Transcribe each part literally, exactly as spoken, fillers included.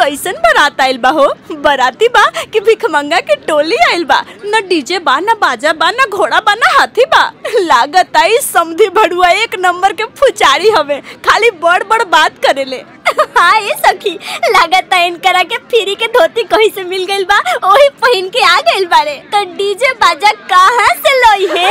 कैसन बारात आइल बा हो। बाराती बा कि भिखमंगा के टोली आइल बा। न डीजे बा, न बाजा बा, न घोड़ा बा, न हाथी बा। लागत आई समधी भड़ुआ एक नंबर के फुचारी हवे, खाली बड़ बड़ बात करेले। हाँ ये सखी, लागत है इनकरा के फ्री के धोती कहीं से मिल गई बा, वही पहन के आ गई बारे। तो डीजे बाजा कहाँ से लोई है?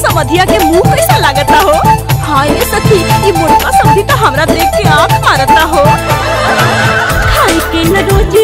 समधिया के मुंह कैसा लागता हो? हाँ ये सखी, ये मुर्गा समधी तो हमरा देख के आँख मारता हो। खाई के न रोज